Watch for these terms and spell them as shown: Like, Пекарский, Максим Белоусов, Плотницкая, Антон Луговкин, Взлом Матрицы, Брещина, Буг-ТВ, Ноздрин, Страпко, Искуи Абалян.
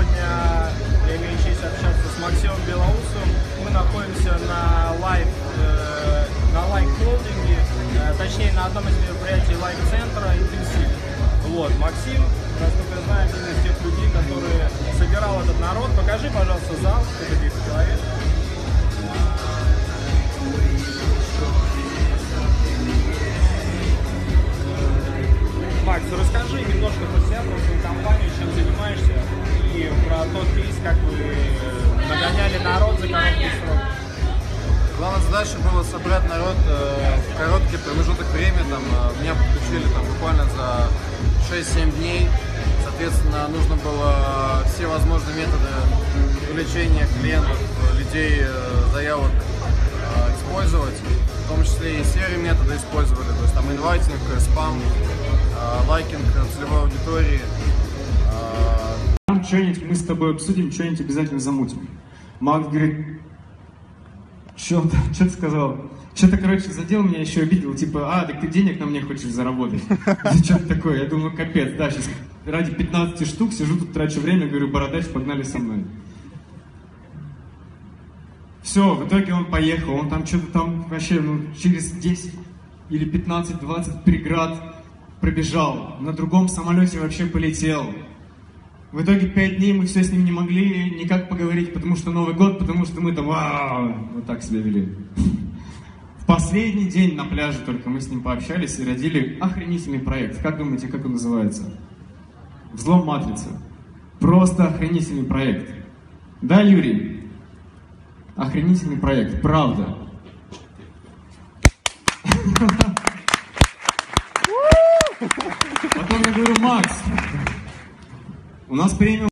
Сегодня я имею честь общаться с Максимом Белоусовым. Мы находимся на лайк-холдинге, точнее на одном из мероприятий лайк-центра «Интенсив». Вот, Максим, насколько я знаю, один из тех людей, которые собирал этот народ. Покажи, пожалуйста, зал, сколько здесь человек. Макс, расскажи немножко про себя, про свою компанию, чем занимаешься, и про тот кейс, как вы нагоняли народ за короткий срок. Главная задача была собрать народ в короткий промежуток времени. Меня подключили буквально за 6-7 дней. Соответственно, нужно было все возможные методы привлечения клиентов, людей, заявок использовать. В том числе и серые методы использовали, то есть там инвайтинг, спам, лайкинг целевой аудитории. Что-нибудь мы с тобой обсудим, что-нибудь обязательно замутим. Макс говорит, что ты сказал? Что-то, короче, задел меня, еще обидел, типа, так ты денег на мне хочешь заработать? Что-то такое, я думаю, капец, да, сейчас ради 15 штук сижу тут, трачу время, говорю, бородач, погнали со мной. Все, в итоге он поехал, он там что-то там вообще, через 10 или 15-20 преград пробежал, на другом самолете вообще полетел. В итоге 5 дней мы все с ним не могли никак поговорить, потому что Новый год, потому что мы там вот так себя вели. В последний день на пляже только мы с ним пообщались и родили охренительный проект. Как думаете, как он называется? «Взлом матрицы». Просто охренительный проект. Да, Юрий? Охренительный проект, правда. Потом я говорю, Макс, у нас премия